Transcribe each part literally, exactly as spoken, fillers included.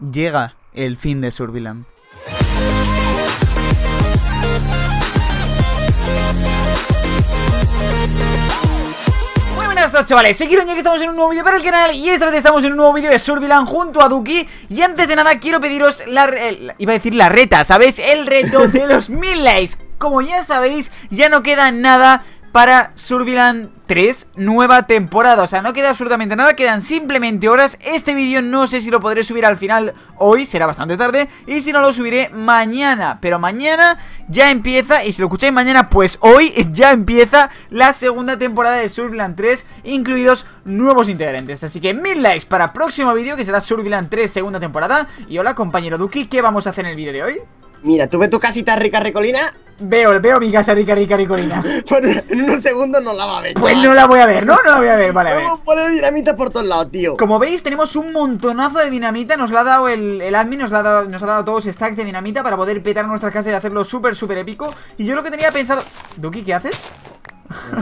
Llega el fin de Surviland. Muy buenas noches, chavales, soy Kiron y aquí estamos en un nuevo vídeo para el canal. Y esta vez estamos en un nuevo vídeo de Surviland junto a Duki. Y antes de nada quiero pediros la... El, iba a decir la reta, ¿sabéis? El reto de los mil likes. Como ya sabéis, ya no queda nada para Surviland tres, nueva temporada, o sea, no queda absolutamente nada, quedan simplemente horas. Este vídeo no sé si lo podré subir al final hoy, será bastante tarde, y si no lo subiré mañana, pero mañana ya empieza, y si lo escucháis mañana, pues hoy ya empieza la segunda temporada de Surviland tres, incluidos nuevos integrantes, así que mil likes para próximo vídeo, que será Surviland tres, segunda temporada. Y hola, compañero Duki, ¿qué vamos a hacer en el vídeo de hoy? Mira, ¿tú ves tu casita rica ricolina? Veo, veo mi casa rica rica ricolina. Bueno, en unos segundos no la va a ver. Pues no la voy a ver, no, no la voy a ver, vale. Vamos a poner dinamita por todos lados, tío. Como veis, tenemos un montonazo de dinamita. Nos la ha dado el, el admin, nos, la ha dado, nos ha dado todos stacks de dinamita para poder petar nuestra casa y hacerlo súper, súper épico. Y yo lo que tenía pensado... Duki, ¿qué haces?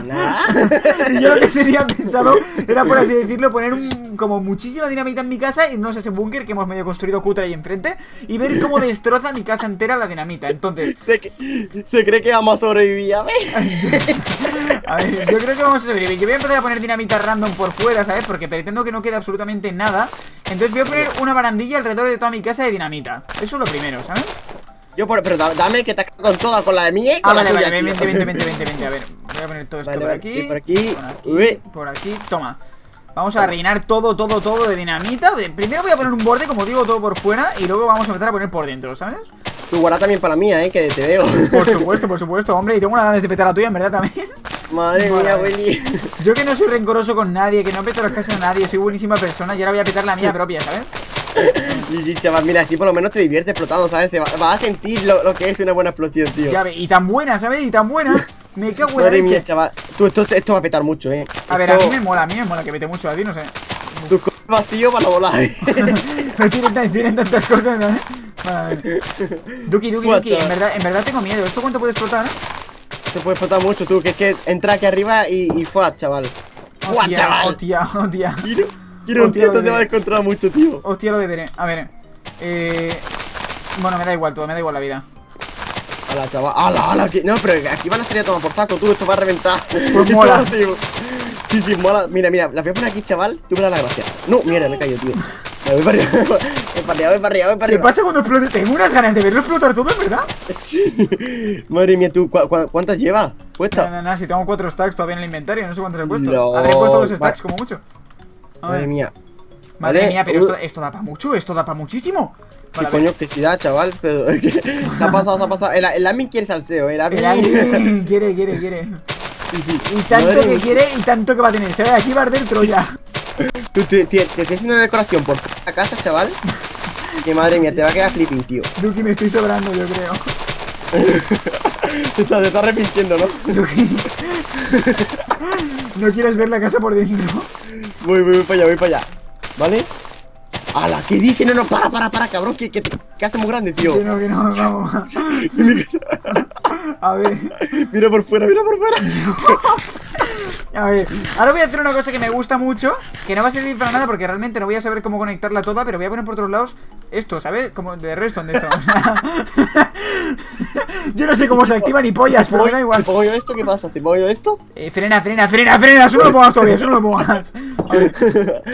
Nada. Y yo lo que tenía pensado era, por así decirlo, poner un, como muchísima dinamita en mi casa, irnos a ese búnker que hemos medio construido cutre ahí enfrente y ver cómo destroza mi casa entera la dinamita. Entonces se, se cree que vamos a sobrevivir. A ver, a ver, yo creo que vamos a sobrevivir. Yo voy a empezar a poner dinamita random por fuera, ¿sabes? Porque pretendo que no quede absolutamente nada. Entonces voy a poner una barandilla alrededor de toda mi casa de dinamita. Eso es lo primero, ¿sabes? Yo por... Pero dame que te cago con toda, con la de mí, con ah, vale, la tuya, vale, vente, vente, vente, vente, vente, a ver. Voy a poner todo esto vale, por, vale, aquí, por aquí, por aquí, por aquí, toma. Vamos a rellenar todo, todo, todo de dinamita. Primero voy a poner un borde, como digo, todo por fuera. Y luego vamos a empezar a poner por dentro, ¿sabes? Tú guarda también para la mía, eh, que te veo. Por supuesto, por supuesto, hombre. Y tengo una ganas de petar la tuya, en verdad, también. Madre vale. mía, Willy. Yo que no soy rencoroso con nadie, que no peto las casas a nadie. Soy buenísima persona y ahora voy a petar la mía propia, ¿sabes? Y chaval, mira, así por lo menos te diviertes explotando, ¿sabes? Se va, vas a sentir lo, lo que es una buena explosión, tío. Ya ve, y tan buena, ¿sabes? Y tan buena. Me cago en la leche. Madre mía, chaval. Tú, esto, esto va a petar mucho, eh. A esto... ver, a mí me mola, a mí me mola que pete mucho, a ti no sé. Tus cosas vacío para volar, eh. No tienen, tienen tantas cosas, ¿no? Vale, vale. Duki, Duki, Suba, Duki, chaval. en verdad, en verdad tengo miedo. ¿Esto cuánto puede explotar? Te puede explotar mucho, tú, que es que entra aquí arriba y, y fuá, chaval. Fuá, hostia, chaval. Hostia, hostia. Quiero un tío, te va a encontrar mucho, tío. Hostia, lo deberé. A ver. Eh... Bueno, me da igual todo, me da igual la vida. Ala, chaval. Ala, ala. Que... No, pero aquí van a salir a tomar por saco, tú. Esto va a reventar. Pues mola. Esto, tío. Sí, sí, mola. Mira, mira. La voy a poner aquí, chaval. Tú me das la gracia. No, mierda, me he caído, tío. Me voy para arriba. Voy para arriba, voy para arriba, voy para arriba. ¿Qué pasa cuando explote? Tengo unas ganas de verlo explotar todo, ¿verdad? Sí. Madre mía, tú. ¿cu cu ¿Cuántas llevas? Puesta. No, no, no. Si tengo cuatro stacks todavía en el inventario, no sé cuántas he puesto. No. Habré puesto dos stacks, como mucho. Madre mía. Madre vale. mía, pero esto, esto da para mucho, esto da para muchísimo. Para sí, coño, que si da, chaval, pero es que se ha pasado, se ha pasado. El, el admin quiere salseo, el admin. El admin quiere, quiere, quiere. Sí, sí. Y tanto Madre que mía. quiere y tanto que va a tener. Se ve aquí va a arder Troya. Tú te estás haciendo una decoración por la casa, chaval. Que madre mía, te va a quedar flipping, tío. Duki, me estoy sobrando, yo creo. Te estás está arrepintiendo, ¿no? Duki. No quieres ver la casa por dentro. Voy, voy, voy para allá, voy para allá. ¿Vale? ¡Hala! ¿Qué dice? No, no, para, para, para, cabrón. Que, que, que hace muy grande, tío. Que no, que no, vamos. A ver. Mira por fuera, mira por fuera. A ver, ahora voy a hacer una cosa que me gusta mucho, que no va a servir para nada porque realmente no voy a saber cómo conectarla toda, pero voy a poner por todos lados esto, ¿sabes? Como de redstone de esto. Yo no sé cómo se activa ni pollas, pero me da igual. Si pongo yo esto, ¿qué pasa? Si pongo yo esto... Eh, frena, frena, frena, frena, solo lo pongas todavía, solo lo pongas. A ver,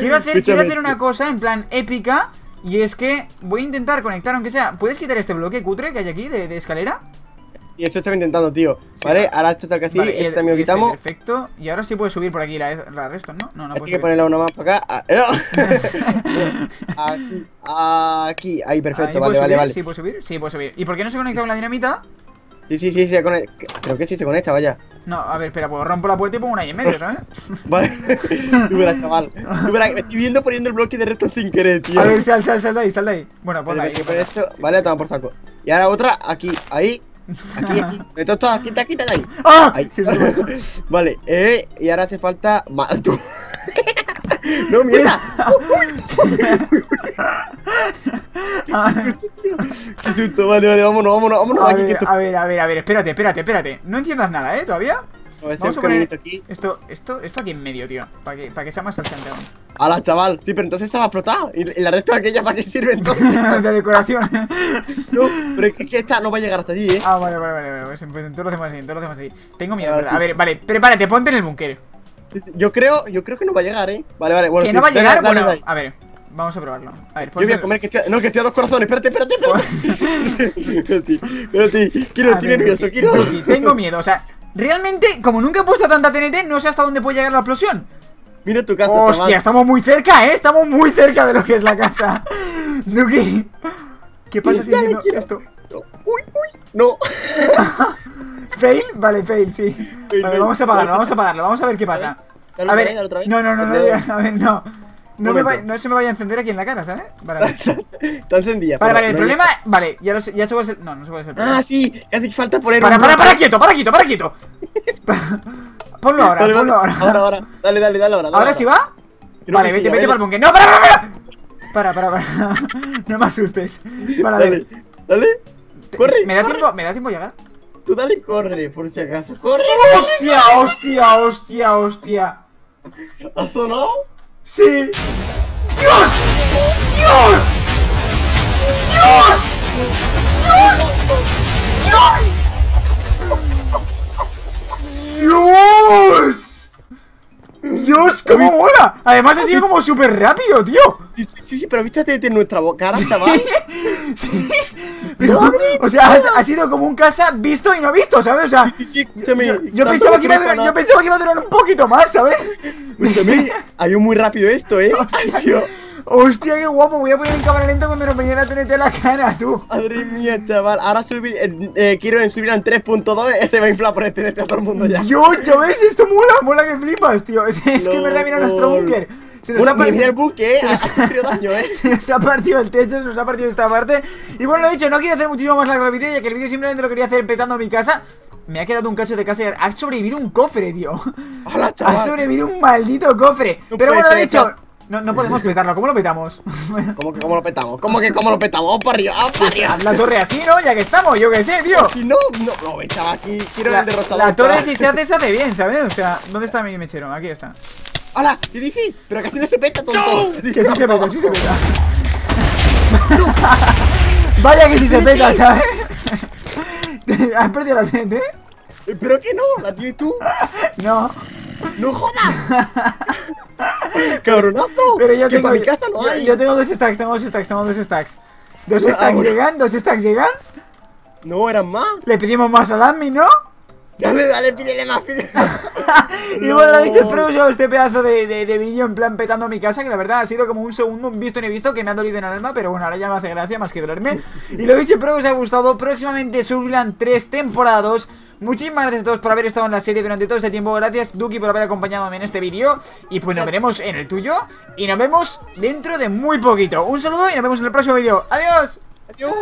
quiero hacer, quiero hacer una cosa en plan épica, y es que voy a intentar conectar, aunque sea... ¿Puedes quitar este bloque cutre que hay aquí de, de escalera? Y eso estaba intentando, tío. Sí, vale, claro. Ahora esto está casi. Vale, este también lo quitamos. Perfecto. Y ahora sí puedes subir por aquí la, la resto, ¿no? No, no puedes. Hay que ponerla uno más para acá. Ah, no. Aquí, aquí. Ahí, perfecto. Ahí vale, vale, subir, vale. Sí, puedo subir. Sí, puedo subir. ¿Y por qué no se conecta con la dinamita? Sí, sí, sí, se conecta. Creo que sí se conecta, vaya. No, a ver, espera, pues rompo la puerta y pongo una ahí en medio, ¿sabes? Vale. Tú verás, chaval. Tú verás, me estoy viendo poniendo el bloque de resto sin querer, tío. A ver, sal, sal, sal de ahí, sal de ahí. Bueno, ponla ahí. Esto. Sí. Vale, toma por saco. Y ahora otra, aquí, ahí. Aquí, aquí, meto todas, quita, quita de ahí. ¡Ah! Ahí. Vale, eh, y ahora hace falta. No, mierda. Qué susto, vale, vale, vámonos, vámonos, vámonos. A, aquí, ver, que esto... a ver, a ver, a ver, espérate, espérate, espérate. No entiendas nada, eh, todavía. Vamos a poner aquí. Esto, esto, esto aquí en medio, tío. Para que, para que sea más al centro. ¡Hala, chaval! Sí, pero entonces se va a explotar. ¿Y la resta de aquella para qué sirve entonces? De decoración. No, pero es que, que esta no va a llegar hasta allí, ¿eh? Ah, vale, vale, vale. Pues entonces lo hacemos así, entonces lo hacemos así. Tengo miedo, ¿verdad? A ver, vale, prepárate, ponte en el búnker. Yo creo, yo creo que no va a llegar, ¿eh? Vale, vale, bueno. Que no va a llegar, bueno, a ver. Vamos a probarlo. A ver, yo voy a comer que estoy... No, que estoy a dos corazones. Espérate, espérate, espérate. Espérate. Quiero, estoy nervioso, quiero. Tengo miedo, o sea... Realmente, como nunca he puesto tanta T N T, no sé hasta dónde puede llegar la explosión. Mira tu casa. Hostia, chaval, estamos muy cerca, eh. Estamos muy cerca de lo que es la casa. Duki, ¿qué pasa si entiendo esto? Uy, uy, no. ¿Fail? Vale, fail, sí. Fail, vale, fail. Vamos a apagarlo, vamos a apagarlo, vamos a ver qué pasa. A ver, a ver. No, no, no, no, no, a ver, no. No, me va, no se me vaya a encender aquí en la cara, ¿sabes? Vale, vale. Está encendida. Vale, vale, el no problema... Ya. Vale, ya, lo, ya se puede ser... No, no se puede ser. Ah, sí, hace falta poner... Para, un... para, para, quieto, para, quieto, para, quieto. Ponlo ahora, vale, ponlo ahora. Ahora, ahora. Dale, dale, dale, ahora. Dale, ¿ahora sí va? Creo vale, vete, sí, vete para el búnker. ¡No, para, para, para! Para, para, para. No me asustes. Vale, dale, ver. Dale. Corre, ¿Me da corre. tiempo, ¿Me da tiempo llegar? Tú dale, corre, por si acaso. ¡Corre! ¡Hostia, hostia, hostia, hostia! ¿Ha sonado? ¡Sí! ¡Dios! ¡Dios! ¡Dios! ¡Dios! ¡Dios! ¡Dios! ¡Dios! ¡Cómo mola! Además ha sido como súper rápido, tío. Sí, sí, sí, pero viste en nuestra cara, chaval. Sí. Pero, o sea, ha sido como un casa visto y no visto, ¿sabes? O sea, sí, sí, sí, escúchame, yo, yo, pensaba que iba a durar, yo pensaba que iba a durar un poquito más, ¿sabes? Escúchame, ha ido muy rápido esto, ¿eh? Hostia, hostia, qué guapo, voy a poner en cámara lenta cuando nos venía la T N T en la cara, tú. Madre mía, chaval, ahora subir, eh, eh, quiero en Surviland tres punto dos, se va a inflar por este T N T a todo el mundo ya. Yo, ya ves, esto mola, mola que flipas, tío. Es, es no, que en verdad mira nuestro búnker. Una primer buque, eh, ha sufrido daño, eh. Se nos ha partido el techo, se nos ha partido esta parte. Y bueno, lo dicho, no quiero hacer muchísimo más largo el vídeo, ya que el vídeo simplemente lo quería hacer petando mi casa. Me ha quedado un cacho de casa y ha sobrevivido un cofre, tío. Hola, chaval. Ha sobrevivido un maldito cofre. No. Pero bueno, lo dicho, no, no podemos petarlo, ¿cómo lo petamos? ¿Cómo que cómo lo petamos? ¿Cómo que cómo lo petamos? ¡Vamos para arriba! ¡Vamos para arriba! La torre así, ¿no? Ya que estamos, yo que sé, tío. Si no, no, no, me echaba aquí, quiero la, el derrochador. La torre, si se hace, se hace bien, ¿sabes? O sea, ¿dónde está mi mechero? Aquí está. ¡Hala! ¡Te dije! ¡Pero casi no se peta, tonto! ¡No! Que sí se peta, sí se peta. Vaya que sí se peta, ¿sabes? ¿Has perdido la T N T? Pero que no, la tienes tú. No. ¡No jodas! ¡Cabronazo! Pero yo que tengo, para mi casa no hay. Yo, yo tengo dos stacks, tengo dos stacks, tengo dos stacks. Dos no, stacks ahora. llegan, dos stacks llegan. No, eran más. Le pedimos más al admin, ¿no? Dale, dale, pídele más, pídele más. Y no. Bueno, lo dicho, espero que os este pedazo de, de, de vídeo en plan petando mi casa, que la verdad ha sido como un segundo, un visto ni visto, que me ha dolido en el alma, pero bueno, ahora ya me hace gracia más que dolerme. Y lo dicho, espero que os haya gustado. Próximamente Surviland tres, temporada dos. Muchísimas gracias a todos por haber estado en la serie durante todo este tiempo. Gracias, Duki, por haber acompañado en este vídeo. Y pues nos veremos en el tuyo. Y nos vemos dentro de muy poquito. Un saludo y nos vemos en el próximo vídeo. ¡Adiós! ¡Adiós!